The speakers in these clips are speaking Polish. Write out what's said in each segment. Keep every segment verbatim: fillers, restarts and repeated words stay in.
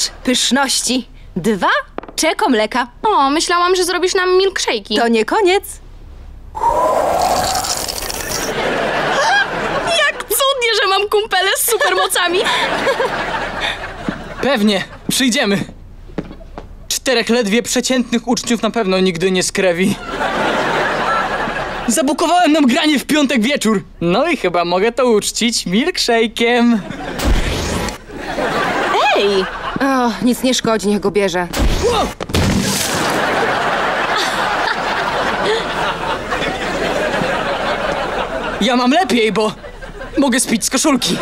rzecz pyszności. Dwa czeko mleka. O, myślałam, że zrobisz nam milkshake'i. To nie koniec. Jak cudnie, że mam kumpelę z supermocami. Pewnie, przyjdziemy. Czterech ledwie przeciętnych uczniów na pewno nigdy nie skrewi. Zabukowałem nam granie w piątek wieczór. No i chyba mogę to uczcić milkshake'iem. Ej! O, nic nie szkodzi, niech go bierze. Wow! Ja mam lepiej, bo mogę spić z koszulki.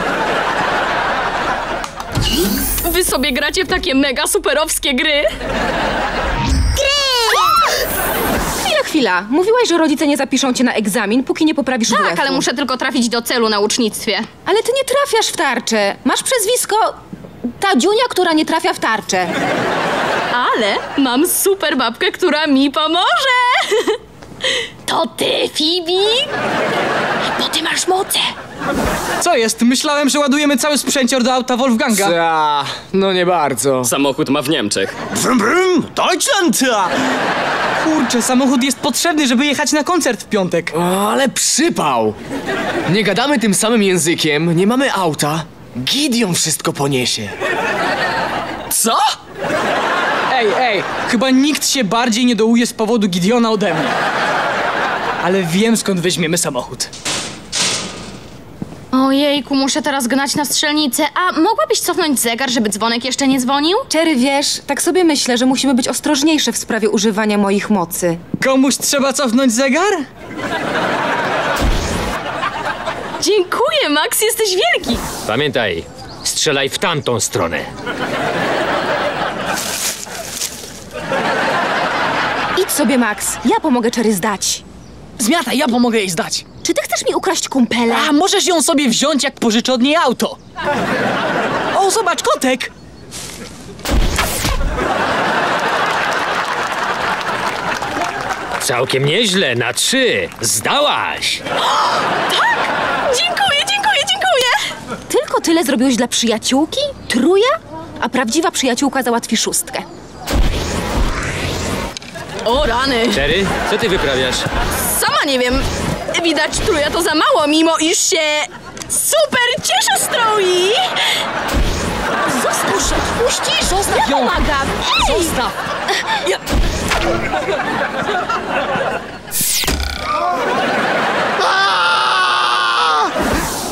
Wy sobie gracie w takie mega superowskie gry? Chwila. Mówiłaś, że rodzice nie zapiszą cię na egzamin, póki nie poprawisz tak, wuefu. Ale muszę tylko trafić do celu na ucznictwie. Ale ty nie trafiasz w tarczę. Masz przezwisko ta dziunia, która nie trafia w tarczę. Ale mam super babkę, która mi pomoże. To ty, Phoebe? Bo ty masz moce. Co jest? Myślałem, że ładujemy cały sprzęcior do auta Wolfganga. Ca, no nie bardzo. Samochód ma w Niemczech. Brum, brum, Deutschland. Kurczę, samochód jest potrzebny, żeby jechać na koncert w piątek. O, ale przypał. Nie gadamy tym samym językiem, nie mamy auta. Gideon wszystko poniesie. Co? Ej, ej, chyba nikt się bardziej nie dołuje z powodu Gideona ode mnie. Ale wiem, skąd weźmiemy samochód. Ojejku, muszę teraz gnać na strzelnicę. A mogłabyś cofnąć zegar, żeby dzwonek jeszcze nie dzwonił? Cherry, wiesz, tak sobie myślę, że musimy być ostrożniejsze w sprawie używania moich mocy. Komuś trzeba cofnąć zegar? Dziękuję, Max, jesteś wielki. Pamiętaj, strzelaj w tamtą stronę. Idź sobie, Max, ja pomogę Cherry zdać. Zmiataj, ja pomogę jej zdać. Czy ty chcesz mi ukraść kumpela? A możesz ją sobie wziąć, jak pożyczę od niej auto. O, zobacz, kotek! Całkiem nieźle, na trzy. Zdałaś! O, tak! Dziękuję, dziękuję, dziękuję! Tylko tyle zrobiłeś dla przyjaciółki? Truja? A prawdziwa przyjaciółka załatwi szóstkę. O, rany! Cherry, co ty wyprawiasz? Sama nie wiem. Widać, truja to za mało, mimo iż się super cieszę z trui. Zostaw, puścisz! Zostaw ja ją! Pomagam. Ej! Zostaw! Ja...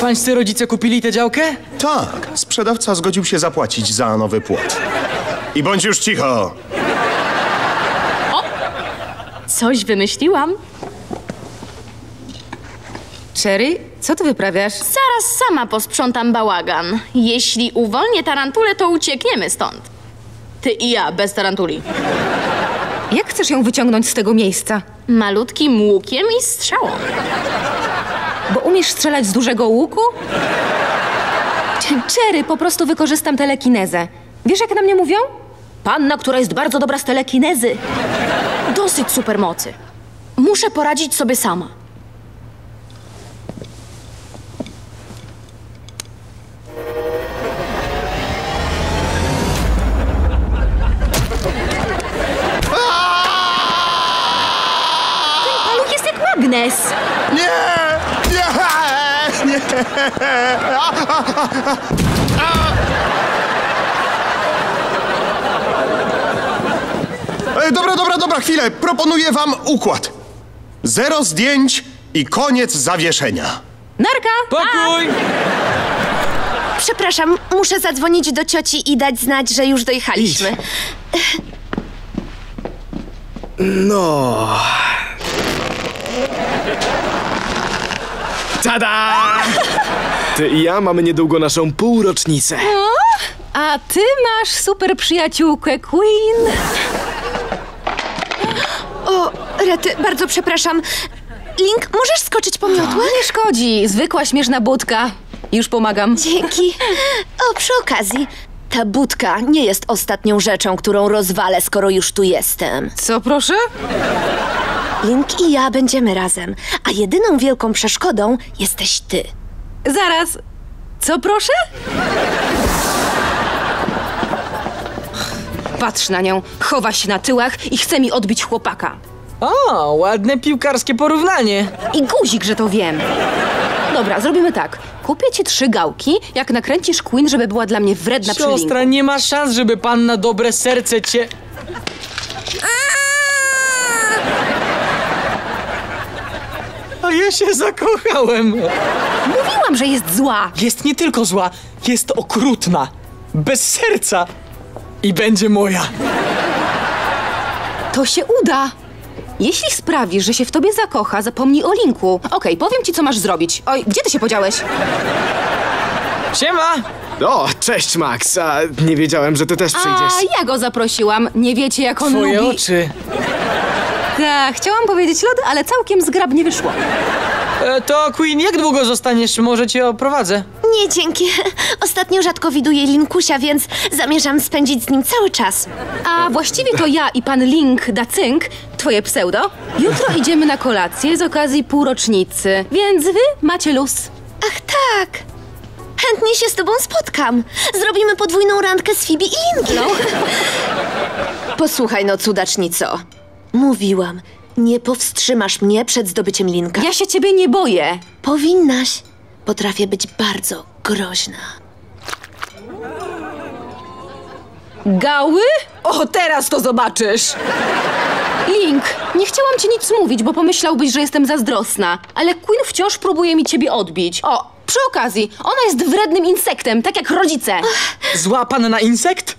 Pańscy rodzice kupili tę działkę? Tak. Sprzedawca zgodził się zapłacić za nowy płot. I bądź już cicho! O! Coś wymyśliłam. Cherry, co ty wyprawiasz? Zaraz sama posprzątam bałagan. Jeśli uwolnię tarantulę, to uciekniemy stąd. Ty i ja, bez tarantuli. Jak chcesz ją wyciągnąć z tego miejsca? Malutkim łukiem i strzałą. Bo umiesz strzelać z dużego łuku? Cherry, po prostu wykorzystam telekinezę. Wiesz, jak na mnie mówią? Panna, która jest bardzo dobra z telekinezy. Dosyć supermocy. Muszę poradzić sobie sama. Agnes! Nie! Nie! Nie! A, a, a, a. E, dobra, dobra, dobra, chwilę. Proponuję wam układ. Zero zdjęć i koniec zawieszenia. Narka! Pokój! A. Przepraszam, muszę zadzwonić do cioci i dać znać, że już dojechaliśmy. Idź. No... Tada! Ty i ja mamy niedługo naszą półrocznicę. O, a ty masz super przyjaciółkę, Queen. O, rety, bardzo przepraszam. Link, możesz skoczyć po miotłę? Nie szkodzi, zwykła śmieszna budka. Już pomagam. Dzięki. O, przy okazji, ta budka nie jest ostatnią rzeczą, którą rozwalę, skoro już tu jestem. Co, proszę? Link i ja będziemy razem, a jedyną wielką przeszkodą jesteś ty. Zaraz, co proszę? Patrz na nią, chowa się na tyłach i chce mi odbić chłopaka. O, ładne piłkarskie porównanie. I guzik, że to wiem. Dobra, zrobimy tak. Kupię ci trzy gałki, jak nakręcisz Queen, żeby była dla mnie wredna przy Linku. Siostra, nie ma szans, żeby pan na dobre serce cię... A ja się zakochałem. Mówiłam, że jest zła. Jest nie tylko zła, jest okrutna. Bez serca. I będzie moja. To się uda. Jeśli sprawisz, że się w tobie zakocha, zapomnij o Linku. Okej, powiem ci, co masz zrobić. Oj, gdzie ty się podziałeś? Siema! O, cześć, Max. A nie wiedziałem, że ty też przyjdziesz. A ja go zaprosiłam. Nie wiecie, jak on Twoje lubi... oczy. Tak, chciałam powiedzieć lody, ale całkiem zgrabnie wyszło. E, to, Queen, jak długo zostaniesz? Może cię oprowadzę? Nie, dzięki. Ostatnio rzadko widuję Linkusia, więc zamierzam spędzić z nim cały czas. A właściwie to ja i pan Link da cynk, twoje pseudo. Jutro idziemy na kolację z okazji półrocznicy, więc wy macie luz. Ach tak. Chętnie się z tobą spotkam. Zrobimy podwójną randkę z Phoebe i Linkiem. No. Posłuchaj no, cudacznico. Mówiłam, nie powstrzymasz mnie przed zdobyciem Linka. Ja się ciebie nie boję. Powinnaś. Potrafię być bardzo groźna. Gały? O, teraz to zobaczysz! Link, nie chciałam ci nic mówić, bo pomyślałbyś, że jestem zazdrosna. Ale Queen wciąż próbuje mi ciebie odbić. O, przy okazji, ona jest wrednym insektem, tak jak rodzice. Ach. Zła pan na insekt?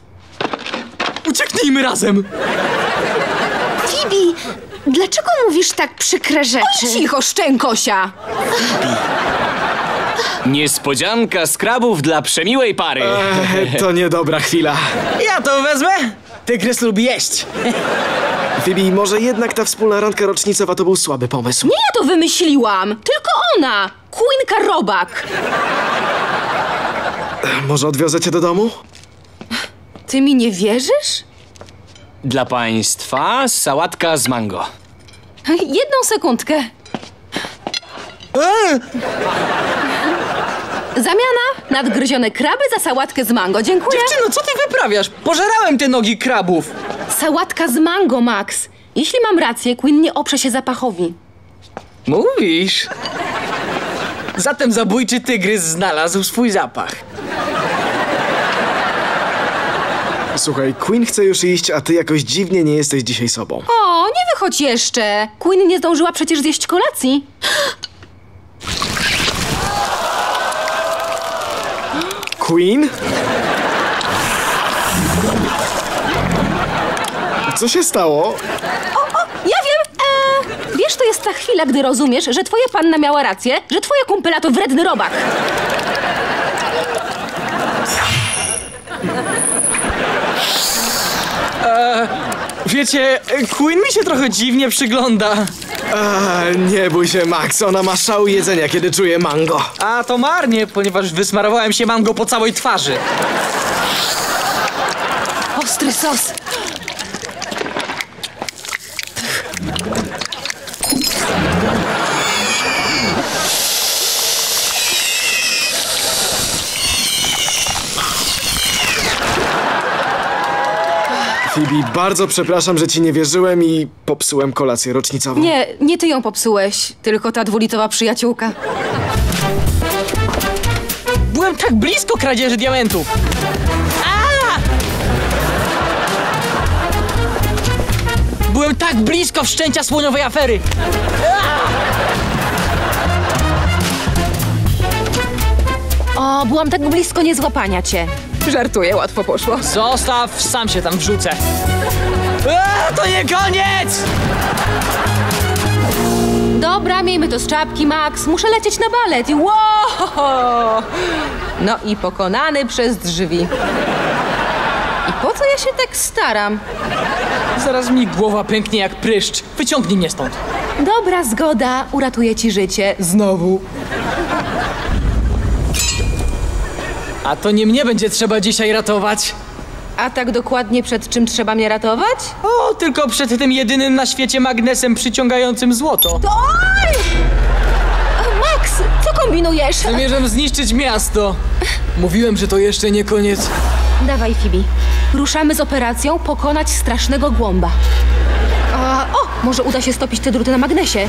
Ucieknijmy razem! Phoebe, dlaczego mówisz tak przykre rzeczy? Oj, cicho, szczękosia! Niespodzianka skrabów dla przemiłej pary. Eee, to niedobra chwila. Ja to wezmę. Tygrys lubi jeść. Phoebe, może jednak ta wspólna randka rocznicowa to był słaby pomysł. Nie ja to wymyśliłam, tylko ona. Queenka robak. Może odwiozę cię do domu? Ty mi nie wierzysz? Dla państwa sałatka z mango. Jedną sekundkę. Eee! Zamiana, nadgryzione kraby za sałatkę z mango, dziękuję. Dziewczyno, co ty wyprawiasz? Pożerałem te nogi krabów. Sałatka z mango, Max. Jeśli mam rację, Queen nie oprze się zapachowi. Mówisz? Zatem zabójczy tygrys znalazł swój zapach. Słuchaj, Queen chce już iść, a ty jakoś dziwnie nie jesteś dzisiaj sobą. O, nie wychodź jeszcze. Queen nie zdążyła przecież zjeść kolacji. Queen? Co się stało? O, o, ja wiem! Eee, wiesz, to jest ta chwila, gdy rozumiesz, że twoja panna miała rację, że twoja kumpela to wredny robak. Eee, wiecie, Queen mi się trochę dziwnie przygląda. Eee, nie bój się, Max, ona ma szał jedzenia, kiedy czuje mango. A to marnie, ponieważ wysmarowałem się mango po całej twarzy. Ostry sos. Phoebe, bardzo przepraszam, że ci nie wierzyłem i popsułem kolację rocznicową. Nie, nie ty ją popsułeś, tylko ta dwulicowa przyjaciółka. Byłem tak blisko kradzieży diamentów. A! Byłem tak blisko wszczęcia słoniowej afery. A! O, byłam tak blisko niezłapania cię. Żartuję, łatwo poszło. Zostaw, sam się tam wrzucę. Eee, to nie koniec! Dobra, miejmy to z czapki, Max. Muszę lecieć na balet. Wow! No i pokonany przez drzwi. I po co ja się tak staram? Zaraz mi głowa pęknie jak pryszcz. Wyciągnij mnie stąd. Dobra, zgoda. Uratuję ci życie. Znowu. A to nie mnie będzie trzeba dzisiaj ratować. A tak dokładnie przed czym trzeba mnie ratować? O, tylko przed tym jedynym na świecie magnesem przyciągającym złoto. To oj! Max, co kombinujesz? Zamierzam zniszczyć miasto. Mówiłem, że to jeszcze nie koniec. Dawaj, Phoebe. Ruszamy z operacją pokonać strasznego głąba. A, o, może uda się stopić te druty na magnesie.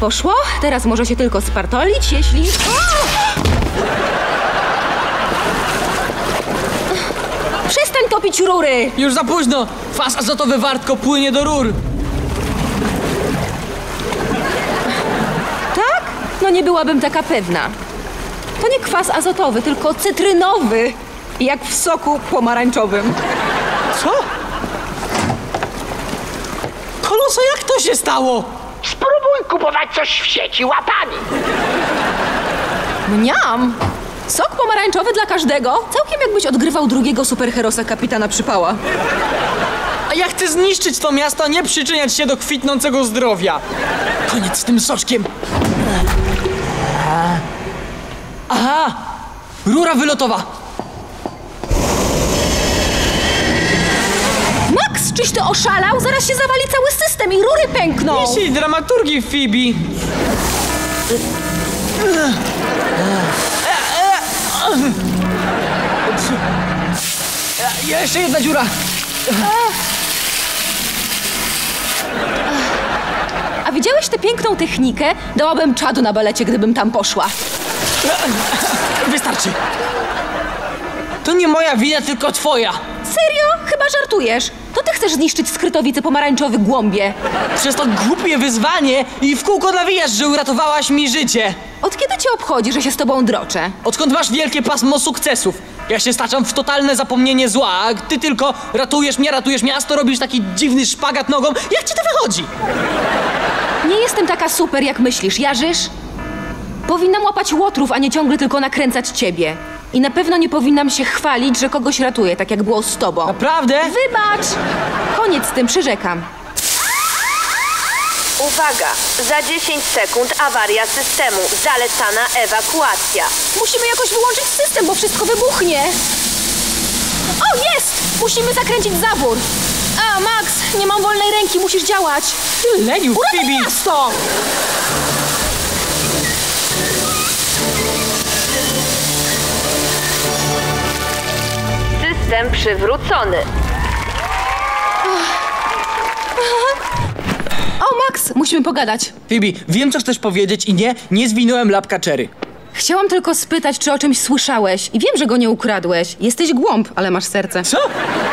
Poszło? Teraz może się tylko spartolić, jeśli... O! Przestań topić rury! Już za późno! Kwas azotowy wartko płynie do rur! Tak? No nie byłabym taka pewna. To nie kwas azotowy, tylko cytrynowy. Jak w soku pomarańczowym. Co? Koloso, jak to się stało? Spróbuj kupować coś w sieci łapami. Mniam! Sok pomarańczowy dla każdego. Całkiem jakbyś odgrywał drugiego superherosa kapitana Przypała. A ja chcę zniszczyć to miasto, a nie przyczyniać się do kwitnącego zdrowia. Koniec z tym soczkiem. Aha! Rura wylotowa! Max, czyś ty oszalał? Zaraz się zawali cały system i rury pękną! Jeśli dramaturgii, Phoebe! Jeszcze jedna dziura! A widziałeś tę piękną technikę? Dałabym czadu na balecie, gdybym tam poszła. Wystarczy. To nie moja wina, tylko twoja. Serio? Chyba żartujesz. To ty chcesz zniszczyć Skrytowice pomarańczowy głąbie. Przez to głupie wyzwanie i w kółko nawijasz, że uratowałaś mi życie. Od kiedy cię obchodzi, że się z tobą droczę? Odkąd masz wielkie pasmo sukcesów? Ja się staczam w totalne zapomnienie zła, a ty tylko ratujesz mnie, ratujesz miasto, robisz taki dziwny szpagat nogą. Jak ci to wychodzi? Nie jestem taka super, jak myślisz, Jarzysz? Powinnam łapać łotrów, a nie ciągle tylko nakręcać ciebie. I na pewno nie powinnam się chwalić, że kogoś ratuję, tak jak było z tobą. Naprawdę? Wybacz! Koniec z tym, przyrzekam. Uwaga! Za dziesięć sekund awaria systemu. Zalecana ewakuacja. Musimy jakoś wyłączyć system, bo wszystko wybuchnie. O, jest! Musimy zakręcić zawór. A, Max, nie mam wolnej ręki, musisz działać. Ty leniu, Phoebe! Miasto! Jestem przywrócony. O, Max, musimy pogadać. Phoebe, wiem, co chcesz powiedzieć i nie, nie zwinąłem lapka Cherry. Chciałam tylko spytać, czy o czymś słyszałeś. I wiem, że go nie ukradłeś. Jesteś głąb, ale masz serce. Co?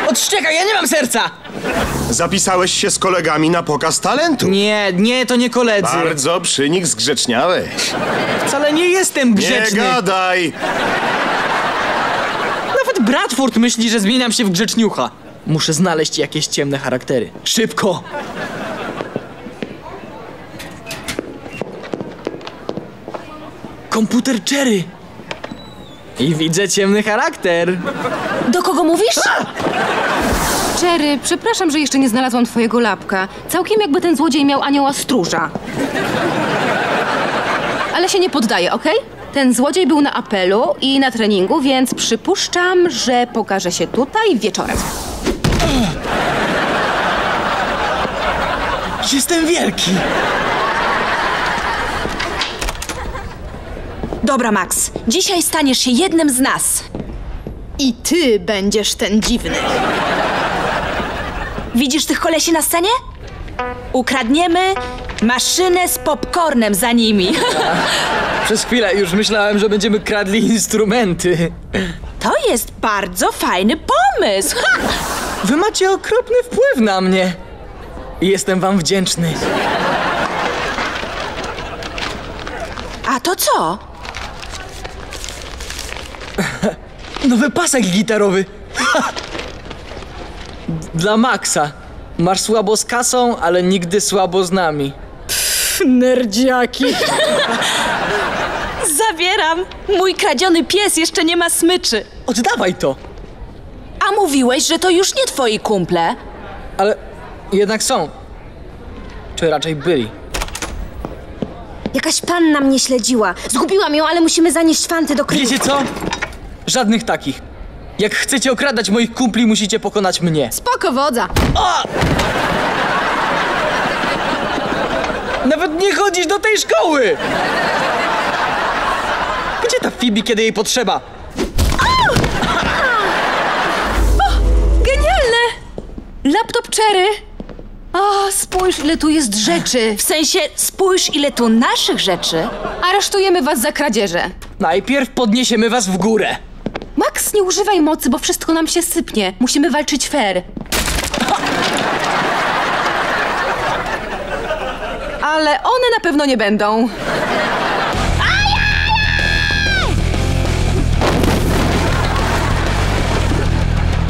Odszczekaj, ja nie mam serca! Zapisałeś się z kolegami na pokaz talentu. Nie, nie, to nie koledzy. Bardzo przy nich zgrzeczniałeś. Wcale nie jestem grzeczny. Nie gadaj! Bradford myśli, że zmieniam się w grzeczniucha. Muszę znaleźć jakieś ciemne charaktery. Szybko! Komputer Cherry! I widzę ciemny charakter. Do kogo mówisz? A! Cherry, przepraszam, że jeszcze nie znalazłam twojego lapka. Całkiem jakby ten złodziej miał anioła stróża. Ale się nie poddaję, okej? Okay? Ten złodziej był na apelu i na treningu, więc przypuszczam, że pokaże się tutaj wieczorem. Jestem wielki! Dobra, Max. Dzisiaj staniesz się jednym z nas. I ty będziesz ten dziwny. Widzisz tych kolesi na scenie? Ukradniemy maszynę z popcornem za nimi. Przez chwilę już myślałem, że będziemy kradli instrumenty. To jest bardzo fajny pomysł. Ha! Wy macie okropny wpływ na mnie. Jestem wam wdzięczny. A to co? Nowy pasek gitarowy. Ha! Dla Maxa. Masz słabo z kasą, ale nigdy słabo z nami. Pff, nerdziaki. Zabieram. Mój kradziony pies jeszcze nie ma smyczy. Oddawaj to. A mówiłeś, że to już nie twoi kumple. Ale jednak są. Czy raczej byli. Jakaś panna mnie śledziła. Zgubiłam ją, ale musimy zanieść fanty do kryjówki. Wiecie co? Żadnych takich. Jak chcecie okradać moich kumpli, musicie pokonać mnie. Spoko, wodza. O! Nawet nie chodzisz do tej szkoły! Gdzie ta Phoebe, kiedy jej potrzeba? Spójrz, ile tu jest rzeczy. W sensie, spójrz, ile tu naszych rzeczy. Aresztujemy was za kradzieże. Najpierw podniesiemy was w górę. Max, nie używaj mocy, bo wszystko nam się sypnie. Musimy walczyć fair. Ale one na pewno nie będą.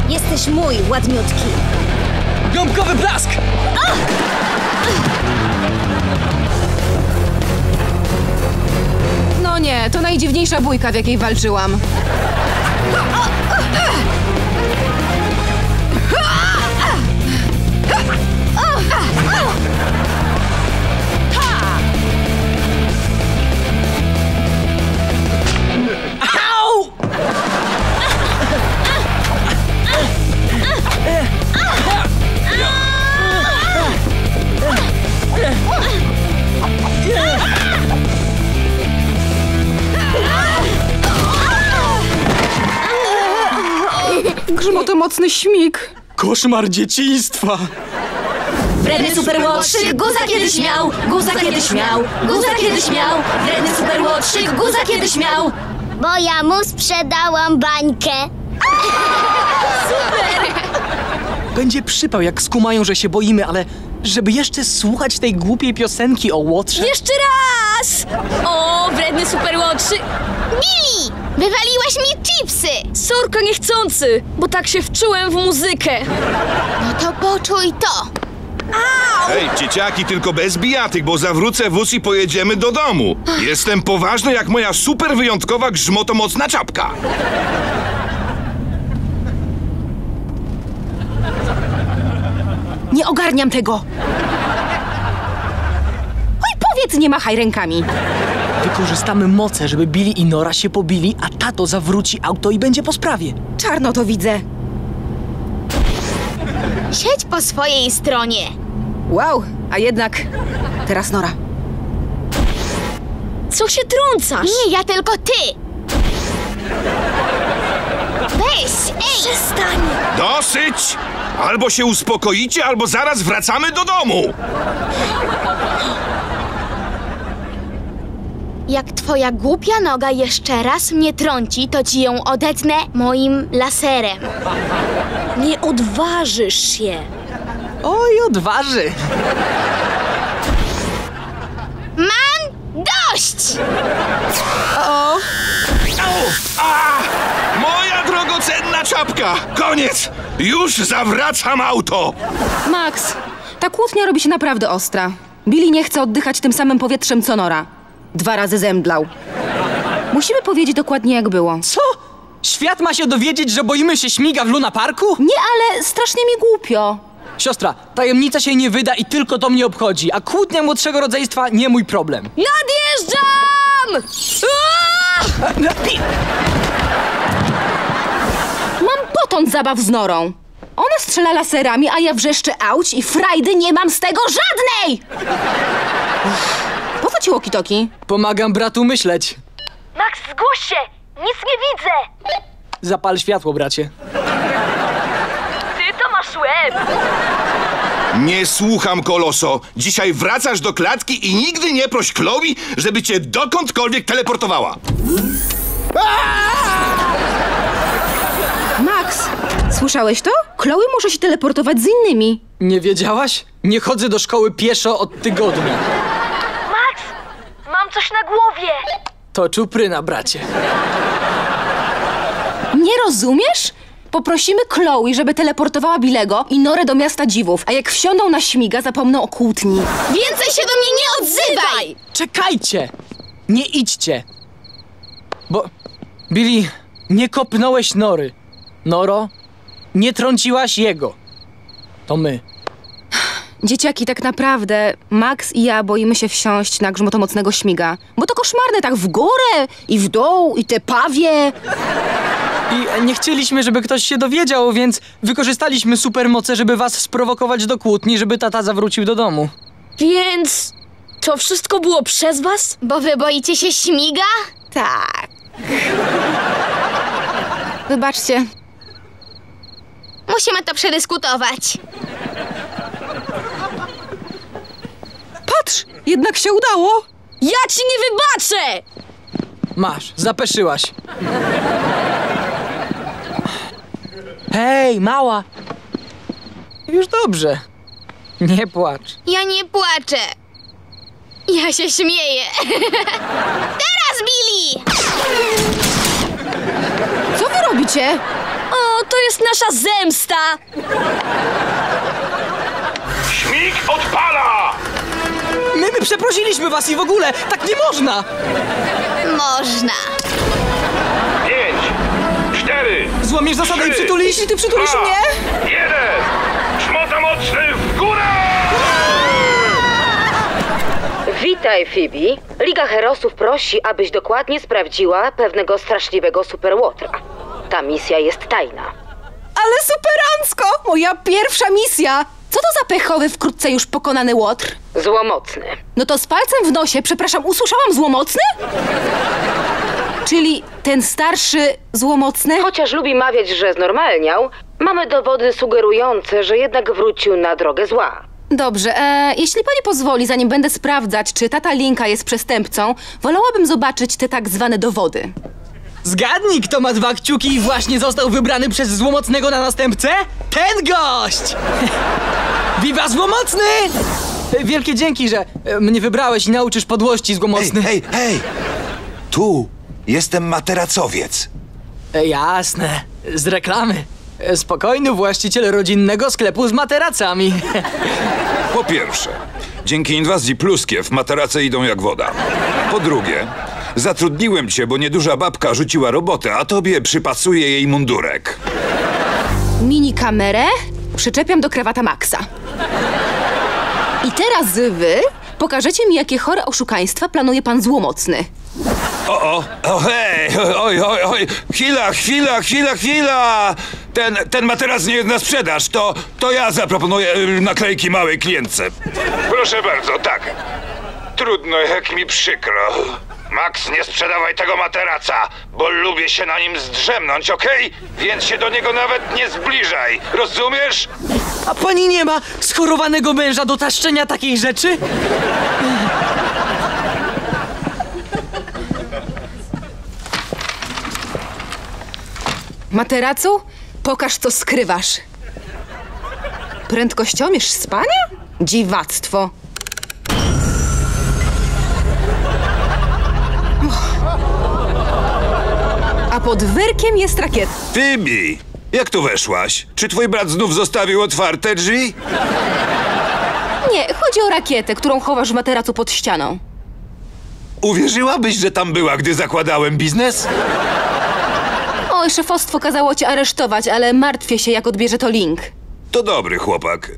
Jesteś mój, ładniutki. Gąbkowy blask! Oh! No nie, to najdziwniejsza bójka, w jakiej walczyłam. Grzmotomocny śmig. Koszmar dzieciństwa. Wredny superłotrzyk, guza kiedyś miał, guza kiedyś miał, guza kiedyś miał. Wredny superłotrzyk, guza kiedyś miał. Bo ja mu sprzedałam bańkę. Super! Będzie przypał, jak skumają, że się boimy, ale żeby jeszcze słuchać tej głupiej piosenki o łotrze... Jeszcze raz! O, wredny super łotrzy... Billy! Wywaliłaś mi chipsy! Sorka niechcący, bo tak się wczułem w muzykę. No to poczuj to. Au! Hej, dzieciaki, tylko bez bijatyk, bo zawrócę wóz i pojedziemy do domu. Jestem poważny jak moja super wyjątkowa grzmotomocna czapka. Nie ogarniam tego. Oj, powiedz, nie machaj rękami. Wykorzystamy moce, żeby Billy i Nora się pobili, a tato zawróci auto i będzie po sprawie. Czarno to widzę. Siedź po swojej stronie. Wow, a jednak... Teraz Nora. Co się trącasz? Nie, ja tylko ty. Weź, ej! Przestań! Dosyć! Albo się uspokoicie, albo zaraz wracamy do domu! Jak twoja głupia noga jeszcze raz mnie trąci, to ci ją odetnę moim laserem. Nie odważysz się. Oj, odważy. Mam dość! O! Moja drogocenna czapka! Koniec! Już zawracam auto! Max, ta kłótnia robi się naprawdę ostra. Billy nie chce oddychać tym samym powietrzem co Nora. Dwa razy zemdlał. Musimy powiedzieć dokładnie, jak było. Co? Świat ma się dowiedzieć, że boimy się śmiga w Luna Parku? Nie, ale strasznie mi głupio. Siostra, tajemnica się nie wyda i tylko to mnie obchodzi, a kłótnia młodszego rodzeństwa nie mój problem. Nadjeżdżam! Mam potąd zabaw z Norą. Ona strzela laserami, a ja wrzeszczę auć i frajdy nie mam z tego żadnej! Po co ci walkie-talkie? Pomagam bratu myśleć. Max, zgłoś się! Nic nie widzę! Zapal światło, bracie. Ty to masz łeb! Nie słucham, koloso. Dzisiaj wracasz do klatki i nigdy nie proś Chloe, żeby cię dokądkolwiek teleportowała. Max, słyszałeś to? Chloe może się teleportować z innymi. Nie wiedziałaś? Nie chodzę do szkoły pieszo od tygodnia. Max, mam coś na głowie. To czupryna, bracie. Nie rozumiesz? Poprosimy Chloe, żeby teleportowała Bilego i Norę do miasta dziwów, a jak wsiądą na śmiga, zapomną o kłótni. Więcej się do mnie nie odzywaj! Czekajcie! Nie idźcie! Bo, Billy, nie kopnąłeś Nory. Noro, nie trąciłaś jego. To my. Dzieciaki, tak naprawdę Max i ja boimy się wsiąść na grzmotomocnego śmiga, bo to koszmarne, tak w górę i w dół i te pawie... I nie chcieliśmy, żeby ktoś się dowiedział, więc wykorzystaliśmy supermoce, żeby was sprowokować do kłótni, żeby tata zawrócił do domu. Więc to wszystko było przez was? Bo wy boicie się śmiga? Tak. Wybaczcie. Musimy to przedyskutować. Patrz, jednak się udało! Ja ci nie wybaczę! Masz, zapeszyłaś. Hej, mała! Już dobrze. Nie płacz. Ja nie płaczę. Ja się śmieję. Teraz, Billy! Co wy robicie? O, to jest nasza zemsta! Śmig odpala! My, my przeprosiliśmy was i w ogóle! Tak nie można! Można. Pięć, cztery, złamiesz zasadę i przytulisz, jeśli ty przytulisz dwa, mnie? Jeden! Grzmotomocny w górę! Witaj, Phoebe. Liga Herosów prosi, abyś dokładnie sprawdziła pewnego straszliwego superłotra. Ta misja jest tajna. Ale superancko! Moja pierwsza misja! Co to za pechowy, wkrótce już pokonany łotr? Złomocny. No to z palcem w nosie, przepraszam, usłyszałam złomocny? Czyli ten starszy złomocny? Chociaż lubi mawiać, że znormalniał, mamy dowody sugerujące, że jednak wrócił na drogę zła. Dobrze, e, jeśli pani pozwoli, zanim będę sprawdzać, czy tata Linka jest przestępcą, wolałabym zobaczyć te tak zwane dowody. Zgadnij, kto ma dwa kciuki i właśnie został wybrany przez złomocnego na następcę? Ten gość! Viva Złomocny! Wielkie dzięki, że mnie wybrałeś i nauczysz podłości, Złomocny. Hej, hej, hej! Tu jestem materacowiec. Jasne, z reklamy. Spokojny właściciel rodzinnego sklepu z materacami. Po pierwsze, dzięki inwazji pluskiew materace idą jak woda. Po drugie, zatrudniłem cię, bo nieduża babka rzuciła robotę, a tobie przypasuje jej mundurek. Minikamerę przyczepiam do krawata Maxa. I teraz wy pokażecie mi, jakie chore oszukaństwa planuje pan Złomocny. O, o, o, hej, oj, oj, oj, chwila, chwila, chwila, chwila! Ten, ten materac nie jest na sprzedaż, to, to ja zaproponuję naklejki małej klientce. Proszę bardzo, tak. Trudno, jak mi przykro. Max, nie sprzedawaj tego materaca, bo lubię się na nim zdrzemnąć, okej? Okay? Więc się do niego nawet nie zbliżaj, rozumiesz? A pani nie ma schorowanego męża do taszczenia takiej rzeczy? Materacu, pokaż, co skrywasz. Prędkościomierz spania? Dziwactwo. A pod wyrkiem jest rakiet. Phoebe, jak tu weszłaś? Czy twój brat znów zostawił otwarte drzwi? Nie, chodzi o rakietę, którą chowasz w materacu pod ścianą. Uwierzyłabyś, że tam była, gdy zakładałem biznes? Oj, szefostwo kazało cię aresztować, ale martwię się, jak odbierze to Link. To dobry chłopak.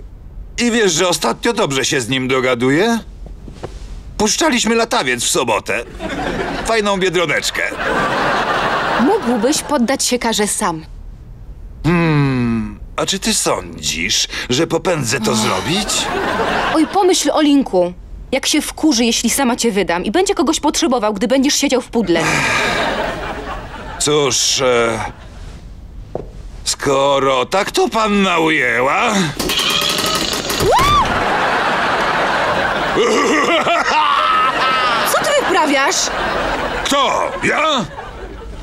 I wiesz, że ostatnio dobrze się z nim dogaduję? Puszczaliśmy latawiec w sobotę. Fajną biedroneczkę. Mógłbyś poddać się karze sam. Hmm, a czy ty sądzisz, że popędzę to zrobić? Oj, pomyśl o Linku. Jak się wkurzy, jeśli sama cię wydam i będzie kogoś potrzebował, gdy będziesz siedział w pudle. Cóż, e, skoro tak to panna ujęła... Co ty wyprawiasz? Kto? Ja?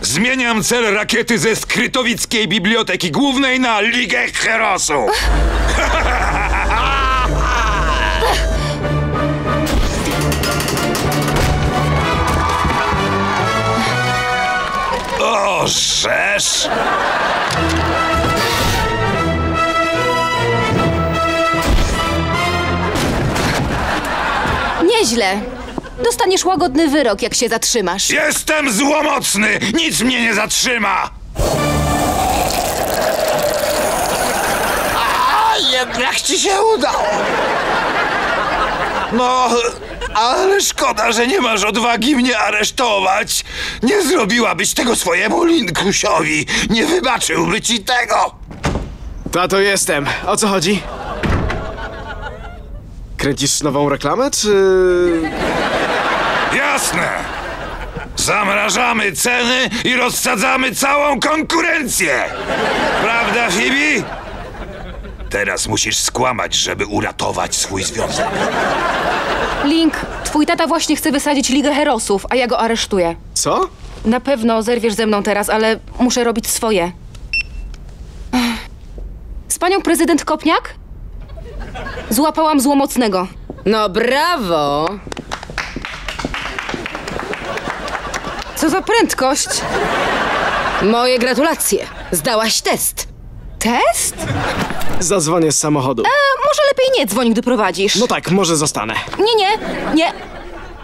Zmieniam cel rakiety ze Skrytowickiej Biblioteki Głównej na Ligę Herosów. O, rzesz! Nieźle. Dostaniesz łagodny wyrok, jak się zatrzymasz. Jestem złomocny! Nic mnie nie zatrzyma! A, jednak ci się udało. No... ale szkoda, że nie masz odwagi mnie aresztować. Nie zrobiłabyś tego swojemu Linkusiowi. Nie wybaczyłby ci tego. Tato, jestem. O co chodzi? Kręcisz nową reklamę, czy... Jasne. Zamrażamy ceny i rozsadzamy całą konkurencję. Prawda, Phoebe? Teraz musisz skłamać, żeby uratować swój związek. Link, twój tata właśnie chce wysadzić Ligę Herosów, a ja go aresztuję. Co? Na pewno zerwiesz ze mną teraz, ale muszę robić swoje. Z panią prezydent Kopniak? Złapałam Złomocnego. No brawo! Co za prędkość! Moje gratulacje! Zdałaś test! Test? Zadzwonię z samochodu. E, może lepiej nie dzwoń, gdy prowadzisz. No tak, może zostanę. Nie, nie, nie.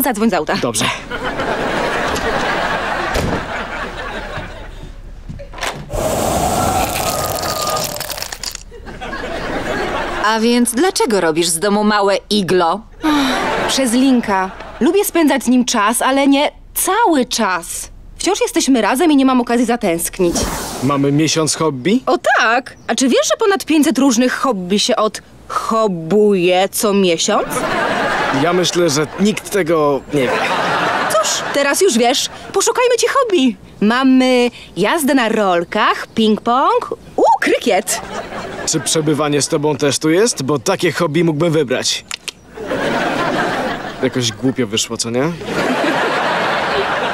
Zadzwoń z auta. Dobrze. A więc dlaczego robisz z domu małe iglo? Przez Linka. Lubię spędzać z nim czas, ale nie cały czas. Wciąż jesteśmy razem i nie mam okazji zatęsknić. Mamy miesiąc hobby? O tak! A czy wiesz, że ponad pięćset różnych hobby się odhobbuje co miesiąc? Ja myślę, że nikt tego nie wie. Cóż, teraz już wiesz. Poszukajmy ci hobby. Mamy jazdę na rolkach, ping-pong, uuu, krykiet. Czy przebywanie z tobą też tu jest? Bo takie hobby mógłbym wybrać. Jakoś głupio wyszło, co nie?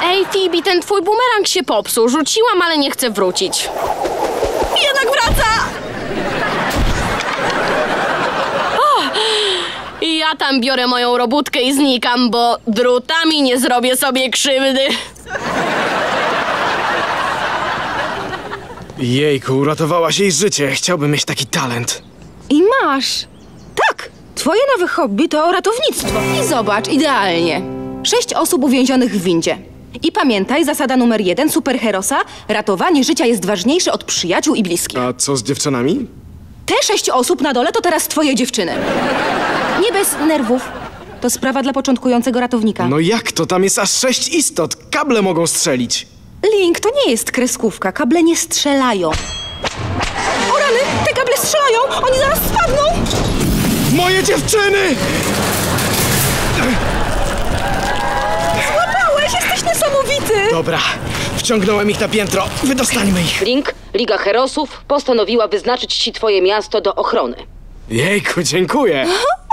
Ej, Phoebe, ten twój bumerang się popsuł. Rzuciłam, ale nie chcę wrócić. Jednak wraca! Oh, ja tam biorę moją robótkę i znikam, bo drutami nie zrobię sobie krzywdy. Jejku, uratowałaś jej życie. Chciałbym mieć taki talent. I masz. Tak, twoje nowe hobby to ratownictwo. I zobacz, idealnie. Sześć osób uwięzionych w windzie. I pamiętaj, zasada numer jeden superherosa, ratowanie życia jest ważniejsze od przyjaciół i bliskich. A co z dziewczynami? Te sześć osób na dole to teraz twoje dziewczyny. Nie bez nerwów. To sprawa dla początkującego ratownika. No jak to? Tam jest aż sześć istot. Kable mogą strzelić. Link, to nie jest kreskówka. Kable nie strzelają. O rany! Te kable strzelają! Oni zaraz spadną! Moje dziewczyny! Złapałeś! Jesteś niesamowity! Dobra, wciągnąłem ich na piętro. Wydostańmy ich. Link, Liga Herosów postanowiła wyznaczyć ci twoje miasto do ochrony. Jejku, dziękuję!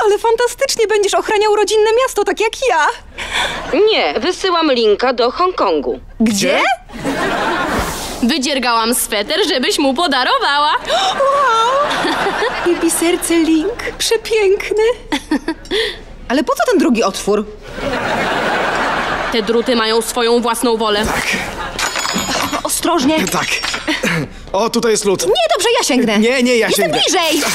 Ale fantastycznie będziesz ochraniał rodzinne miasto, tak jak ja! Nie, wysyłam Linka do Hongkongu. Gdzie? Wydziergałam sweter, żebyś mu podarowała. Wow! Jebi serce, Link. Przepiękny. Ale po co ten drugi otwór? Te druty mają swoją własną wolę. Tak. Ostrożnie. Tak. O, tutaj jest lód. Nie, dobrze, ja sięgnę. Nie, nie, ja Jestem sięgnę. Jestem bliżej.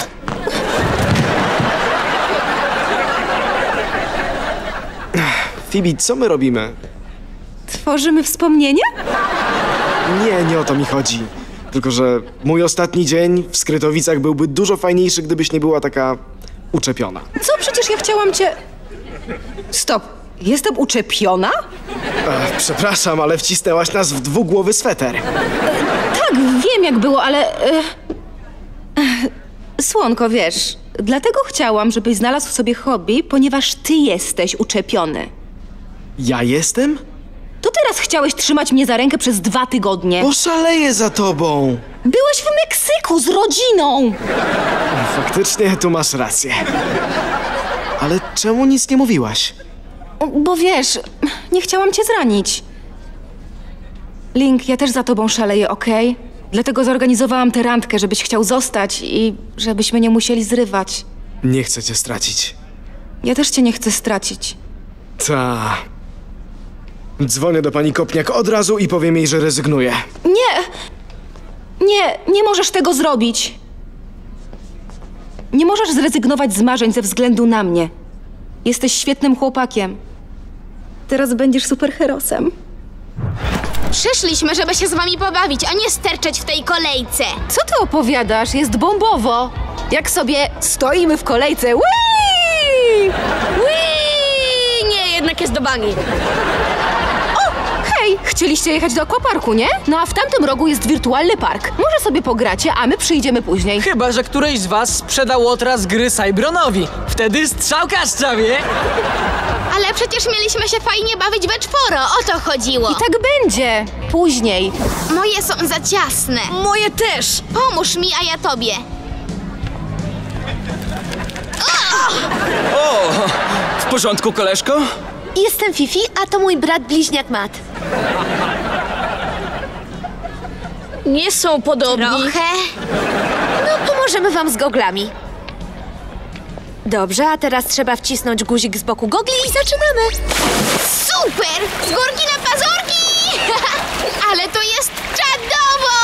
Phoebe, co my robimy? Tworzymy wspomnienia? Nie, nie o to mi chodzi. Tylko, że mój ostatni dzień w Skrytowicach byłby dużo fajniejszy, gdybyś nie była taka uczepiona. Co? Przecież ja chciałam cię... Stop. Jestem uczepiona? Ech, przepraszam, ale wcisnęłaś nas w dwugłowy sweter. E, tak, wiem jak było, ale... E, e, słonko, wiesz, dlatego chciałam, żebyś znalazł sobie hobby, ponieważ ty jesteś uczepiony. Ja jestem? To teraz chciałeś trzymać mnie za rękę przez dwa tygodnie. Oszaleję za tobą. Byłeś w Meksyku z rodziną. Faktycznie, tu masz rację. Ale czemu nic nie mówiłaś? Bo wiesz, nie chciałam cię zranić. Link, ja też za tobą szaleję, okej? Okay? Dlatego zorganizowałam tę randkę, żebyś chciał zostać i żebyśmy nie musieli zrywać. Nie chcę cię stracić. Ja też cię nie chcę stracić. Ta. Dzwonię do pani Kopniak od razu i powiem jej, że rezygnuję. Nie! Nie, nie możesz tego zrobić. Nie możesz zrezygnować z marzeń ze względu na mnie. Jesteś świetnym chłopakiem. Teraz będziesz superherosem. Przyszliśmy, żeby się z wami pobawić, a nie sterczeć w tej kolejce. Co ty opowiadasz? Jest bombowo. Jak sobie stoimy w kolejce. Wii! Wii! Nie, jednak jest do bani. Chcieliście jechać do Aquaparku, nie? No a w tamtym rogu jest wirtualny park. Może sobie pogracie, a my przyjdziemy później. Chyba że któryś z was sprzeda łotra z gry Cybronowi. Wtedy strzałkaszcza, wie? Ale przecież mieliśmy się fajnie bawić we czworo, o to chodziło. I tak będzie. Później. Moje są za ciasne. Moje też. Pomóż mi, a ja tobie. O! W porządku, koleżko? Jestem Fifi, a to mój brat bliźniak Matt. Nie są podobni. Trochę. No, pomożemy wam z goglami. Dobrze, a teraz trzeba wcisnąć guzik z boku gogli i zaczynamy. Super! Z górki na pazurki! Ale to jest czadowo!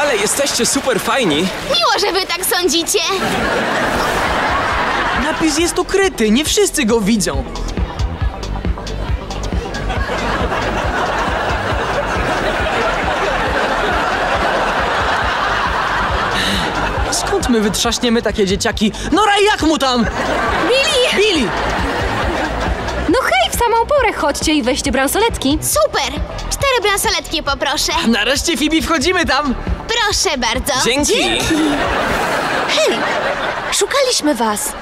Ale jesteście super fajni. Miło, że wy tak sądzicie. Napis jest ukryty, nie wszyscy go widzą. Skąd my wytrzaśniemy takie dzieciaki? No raj, jak mu tam? Billy! Billy! No hej, w samą porę chodźcie i weźcie bransoletki. Super! Cztery bransoletki poproszę. Nareszcie, Phoebe, wchodzimy tam. Proszę bardzo. Dzięki. Dzięki. Hej, szukaliśmy was.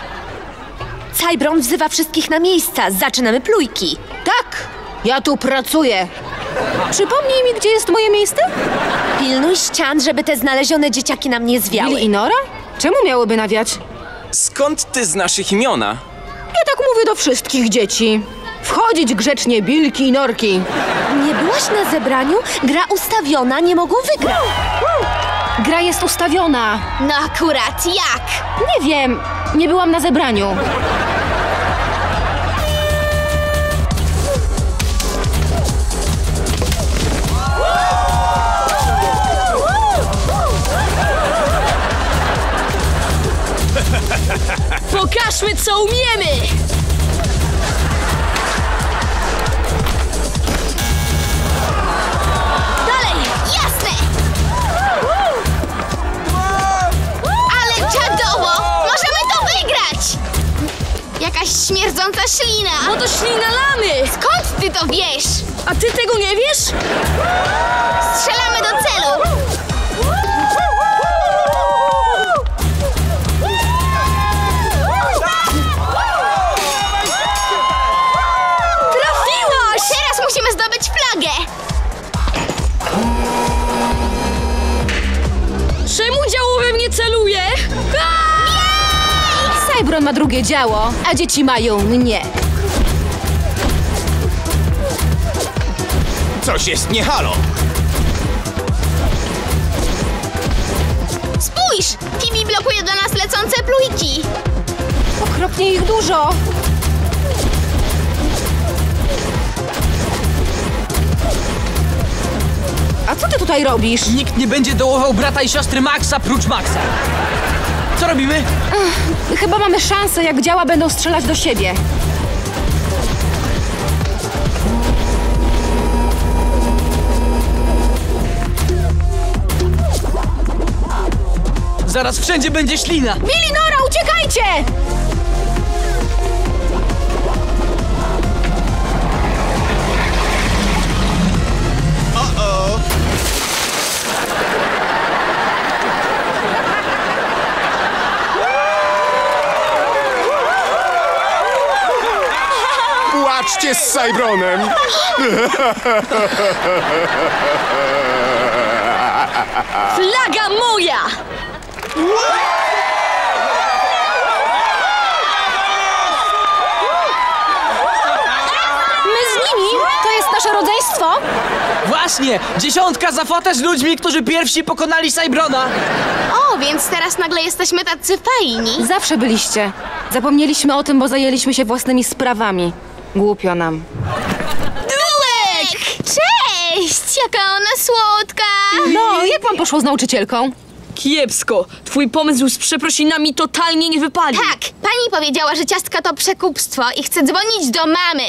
Cybron wzywa wszystkich na miejsca. Zaczynamy plujki. Tak, ja tu pracuję. Przypomnij mi, gdzie jest moje miejsce? Pilnuj ścian, żeby te znalezione dzieciaki nam nie zwiały. Billy i Nora? Czemu miałyby nawiać? Skąd ty znasz ich imiona? Ja tak mówię do wszystkich dzieci. Wchodzić grzecznie, Bilki i Norki. Nie byłaś na zebraniu? Gra ustawiona, nie mogą wygrać. Gra jest ustawiona. No akurat jak? Nie wiem, nie byłam na zebraniu. Pokażmy, co umiemy! Dalej! Jasne! Ale czadowo! Możemy to wygrać! Jakaś śmierdząca ślina! No to ślina lamy! Skąd ty to wiesz? A ty tego nie wiesz? Strzelamy do celu! Cybrona ma drugie działo, a dzieci mają mnie. Coś jest nie halo. Spójrz! Phoebe blokuje dla nas lecące plujki. Okropnie ich dużo. A co ty tutaj robisz? Nikt nie będzie dołował brata i siostry Maxa prócz Maxa. Co robimy? Ach, chyba mamy szansę, jak działa będą strzelać do siebie. Zaraz wszędzie będzie ślina. Billy, Nora, uciekajcie! Patrzcie z Cybronem! Flaga moja! My z nimi? To jest nasze rodzeństwo? Właśnie! Dziesiątka za fotę z ludźmi, którzy pierwsi pokonali Cybrona! O, więc teraz nagle jesteśmy tacy fajni! Zawsze byliście. Zapomnieliśmy o tym, bo zajęliśmy się własnymi sprawami. Głupio nam. Dulek! Cześć! Jaka ona słodka! No, jak wam poszło z nauczycielką? Kiepsko. Twój pomysł z przeprosinami totalnie nie wypalił. Tak, pani powiedziała, że ciastka to przekupstwo i chce dzwonić do mamy.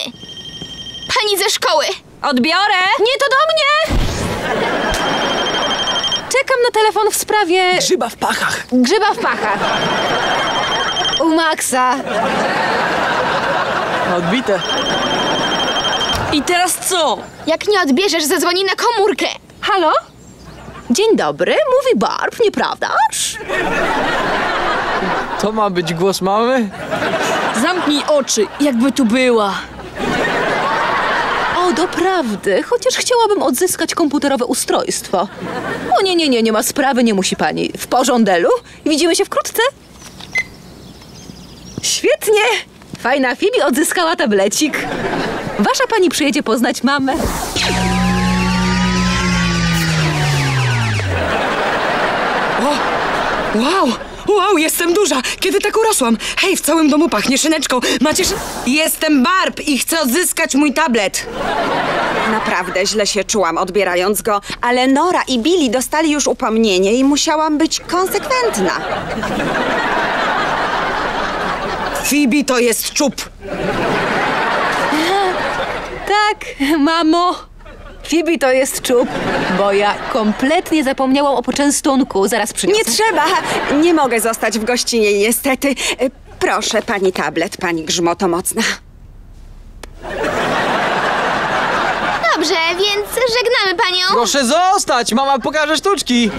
Pani ze szkoły. Odbiorę! Nie, to do mnie! Czekam na telefon w sprawie... Grzyba w pachach. Grzyba w pachach. U Maxa. Odbite. I teraz co? Jak nie odbierzesz, zadzwoni na komórkę. Halo? Dzień dobry, mówi Barb, nieprawdaż? To ma być głos mamy? Zamknij oczy, jakby tu była. O, doprawdy, chociaż chciałabym odzyskać komputerowe ustrojstwo. O nie, nie, nie, nie ma sprawy, nie musi pani. W porządku? Widzimy się wkrótce. Świetnie! Fajna Phoebe odzyskała tablecik. Wasza pani przyjedzie poznać mamę. O, wow! Wow, jestem duża! Kiedy tak urosłam? Hej, w całym domu pachnie szyneczką. Macie szy... Jestem Barb i chcę odzyskać mój tablet. Naprawdę źle się czułam, odbierając go, ale Nora i Billy dostali już upomnienie i musiałam być konsekwentna. Phoebe to jest czub. Tak, mamo. Phoebe to jest czub, bo ja kompletnie zapomniałam o poczęstunku. Zaraz przyniosę. Nie trzeba. Nie mogę zostać w gościnie, niestety. Proszę, pani tablet, pani Grzmotomocna. Dobrze, więc żegnamy panią. Proszę zostać. Mama pokaże sztuczki.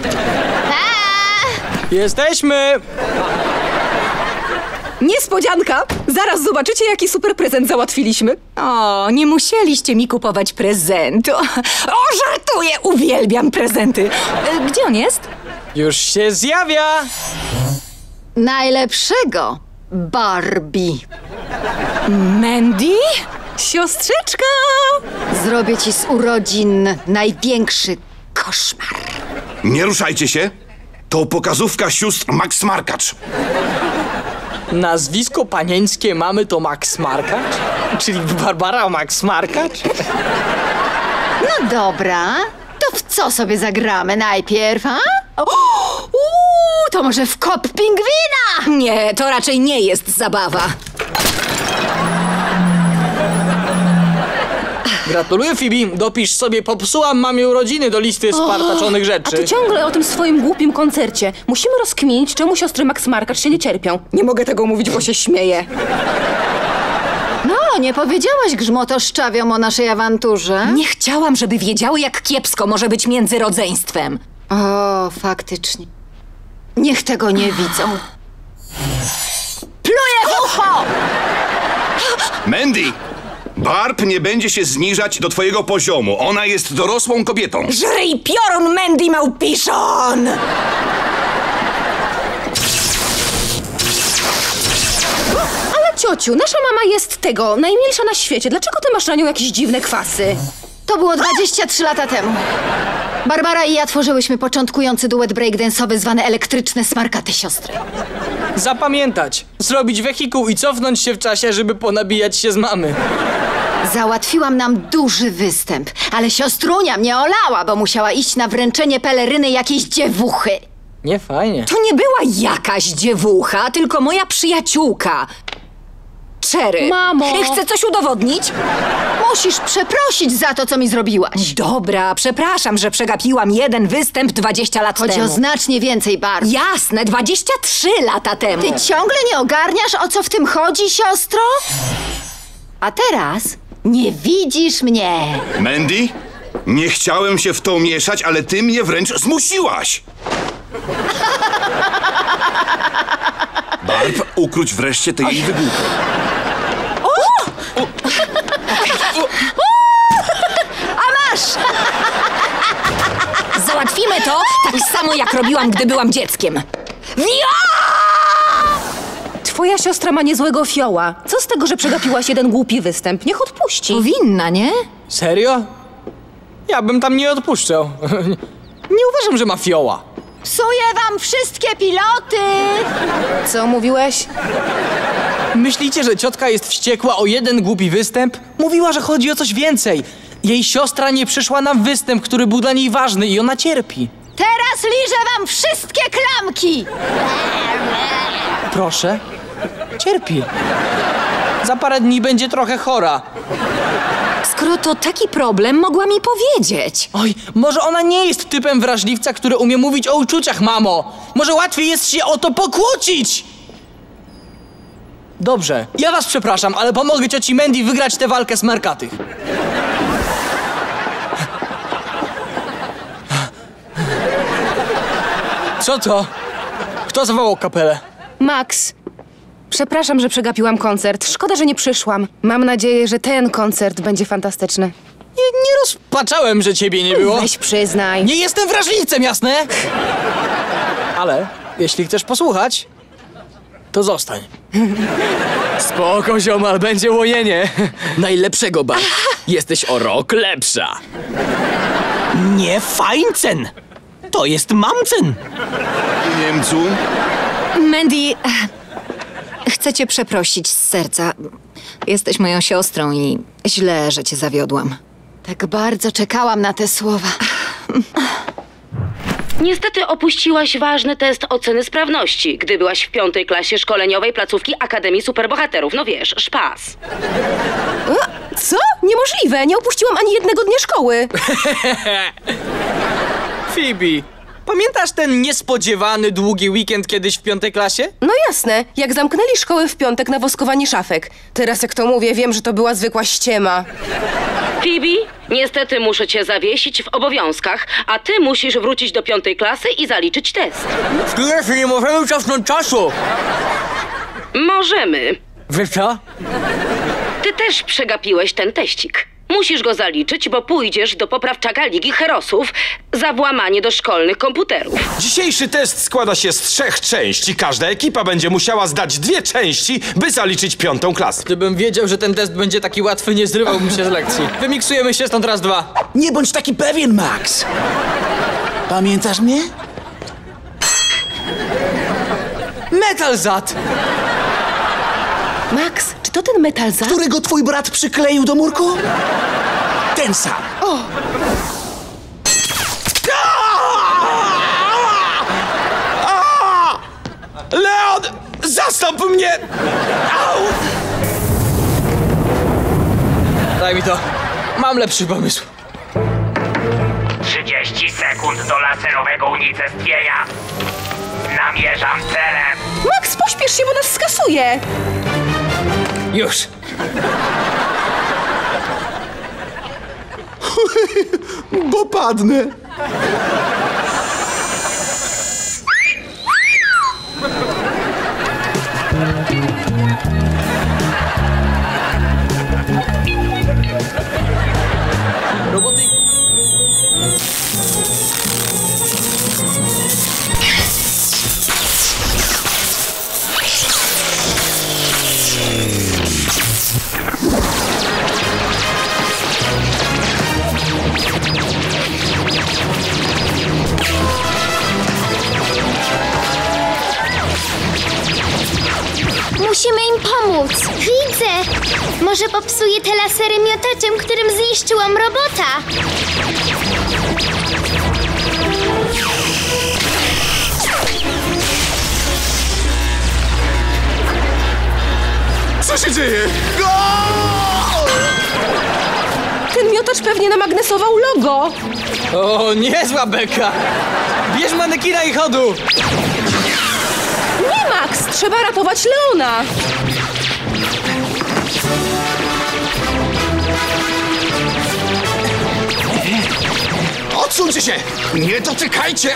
Pa! Jesteśmy. Niespodzianka! Zaraz zobaczycie, jaki super prezent załatwiliśmy. O, nie musieliście mi kupować prezentu. O, żartuję! Uwielbiam prezenty. E, gdzie on jest? Już się zjawia! Najlepszego Barbie. Mandy? Siostrzyczka! Zrobię ci z urodzin największy koszmar. Nie ruszajcie się. To pokazówka sióstr Max Markacz. Nazwisko panieńskie mamy to Max Markacz? Czyli Barbara Max Markacz? No dobra, to w co sobie zagramy najpierw, a? Uuu, to może w kop pingwina? Nie, to raczej nie jest zabawa. Gratuluję, Phoebe. Dopisz sobie popsułam mamie urodziny do listy spartaczonych rzeczy. A ty ciągle o tym swoim głupim koncercie. Musimy rozkminić, czemu siostry Max Markacz się nie cierpią. Nie mogę tego mówić, bo się śmieję. No, nie powiedziałaś grzmoto szczawiom o naszej awanturze? Nie chciałam, żeby wiedziały, jak kiepsko może być między rodzeństwem. O, faktycznie. Niech tego nie widzą. Pluję w ucho! Mandy! Barb nie będzie się zniżać do twojego poziomu. Ona jest dorosłą kobietą. Żryj piorun, Mandy małpiszon! O, ale ciociu, nasza mama jest tego, najmilsza na świecie. Dlaczego ty masz na nią jakieś dziwne kwasy? To było dwadzieścia trzy A! lata temu. Barbara i ja tworzyłyśmy początkujący duet breakdance'owy zwany elektryczne smarkaty siostry. Zapamiętać, zrobić wehikuł i cofnąć się w czasie, żeby ponabijać się z mamy. Załatwiłam nam duży występ, ale siostrunia mnie olała, bo musiała iść na wręczenie peleryny jakiejś dziewuchy. Nie fajnie. To nie była jakaś dziewucha, tylko moja przyjaciółka. Cherry. Mamo! Chcę coś udowodnić? Musisz przeprosić za to, co mi zrobiłaś. Dobra, przepraszam, że przegapiłam jeden występ dwadzieścia lat Chodzi temu. Chodzi o znacznie więcej, Barb. Jasne, dwadzieścia trzy lata temu. Ty ciągle nie ogarniasz, o co w tym chodzi, siostro? A teraz nie widzisz mnie. Mandy, nie chciałem się w to mieszać, ale ty mnie wręcz zmusiłaś. Barb, ukróć wreszcie tej jej wygłupień. A masz! Załatwimy to tak samo, jak robiłam, gdy byłam dzieckiem. Twoja siostra ma niezłego fioła. Co z tego, że przegapiłaś jeden głupi występ? Niech odpuści. Powinna, nie? Serio? Ja bym tam nie odpuszczał. Nie uważam, że ma fioła. Psuję wam wszystkie piloty! Co mówiłeś? Myślicie, że ciotka jest wściekła o jeden głupi występ? Mówiła, że chodzi o coś więcej. Jej siostra nie przyszła na występ, który był dla niej ważny i ona cierpi. Teraz liżę wam wszystkie klamki! Proszę, cierpi. Za parę dni będzie trochę chora. Skoro to taki problem, mogła mi powiedzieć. Oj, może ona nie jest typem wrażliwca, który umie mówić o uczuciach, mamo. Może łatwiej jest się o to pokłócić. Dobrze, ja was przepraszam, ale pomogę cioci Mandy wygrać tę walkę smarkatych. Co to? Kto zawołał kapelę? Max. Przepraszam, że przegapiłam koncert. Szkoda, że nie przyszłam. Mam nadzieję, że ten koncert będzie fantastyczny. Nie, nie rozpaczałem, że ciebie nie było. Weź przyznaj. Nie jestem wrażliwcem, jasne? Ale jeśli chcesz posłuchać, to zostań. Spoko, ziomal, będzie łojenie. Najlepszego, Barb. Jesteś o rok lepsza. Nie fańcen. To jest mamcen. Niemcu? Mandy, chcę cię przeprosić z serca. Jesteś moją siostrą i źle, że cię zawiodłam. Tak bardzo czekałam na te słowa. Niestety opuściłaś ważny test oceny sprawności, gdy byłaś w piątej klasie szkoleniowej placówki Akademii Superbohaterów. No wiesz, szpas. Co? Niemożliwe! Nie opuściłam ani jednego dnia szkoły. Phoebe, pamiętasz ten niespodziewany, długi weekend kiedyś w piątej klasie? No jasne, jak zamknęli szkołę w piątek na woskowanie szafek. Teraz jak to mówię, wiem, że to była zwykła ściema. Phoebe, niestety muszę cię zawiesić w obowiązkach, a ty musisz wrócić do piątej klasy i zaliczyć test. Wiesz, nie możemy cofnąć czasu. Możemy. Wiesz co? Ty też przegapiłeś ten teścik. Musisz go zaliczyć, bo pójdziesz do poprawczaka Ligi Herosów za włamanie do szkolnych komputerów. Dzisiejszy test składa się z trzech części. Każda ekipa będzie musiała zdać dwie części, by zaliczyć piątą klasę. Gdybym wiedział, że ten test będzie taki łatwy, nie zrywałbym się z lekcji. Wymiksujemy się stąd raz, dwa. Nie bądź taki pewien, Max. Pamiętasz mnie? Metal Zad. Max, czy to ten Metal Zad? Którego twój brat przykleił do murku? Ten sam. O. Leon, zastąp mnie! Au! Daj mi to. Mam lepszy pomysł. trzydzieści sekund do laserowego unicestwienia. Namierzam celem. Max, pośpiesz się, bo nas skasuje. Już. Bo padnę. Roboty. Musimy im pomóc. Widzę. Może popsuję te lasery miotaczem, którym zniszczyłam robota. Co się dzieje? Goal! Ten miotacz pewnie namagnesował logo. O, niezła beka. Bierz manekina i chodu. Max, trzeba ratować Leona! Odsuńcie się! Nie dotykajcie!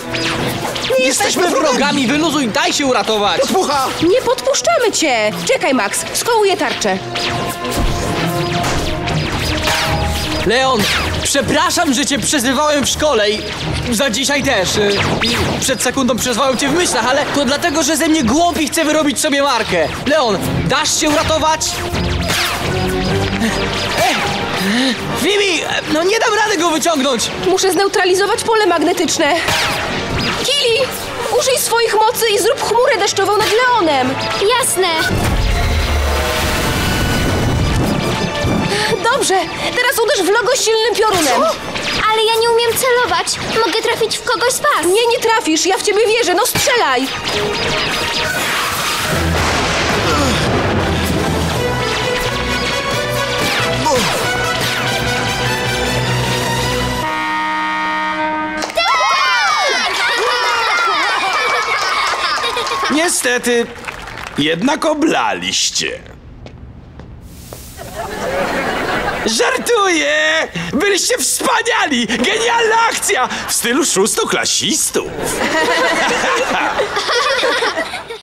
Nie jesteśmy wrogami! Wyluzuj, daj się uratować! Odpucha! Nie podpuszczamy cię! Czekaj, Max, skołuję tarczę. Leon, przepraszam, że cię przezywałem w szkole i za dzisiaj też. I przed sekundą przezwałem cię w myślach, ale to dlatego, że ze mnie głupi chce wyrobić sobie markę. Leon, dasz się uratować? Vivi, no nie dam rady go wyciągnąć. Muszę zneutralizować pole magnetyczne. Kili, użyj swoich mocy i zrób chmurę deszczową nad Leonem. Jasne. Dobrze, teraz uderz w logo silnym piorunem. Co? Ale ja nie umiem celować. Mogę trafić w kogoś z was. Nie, nie trafisz. Ja w ciebie wierzę. No strzelaj. Niestety, jednak oblaliście. Żartuję! Byliście wspaniali! Genialna akcja! W stylu szóstoklasistów!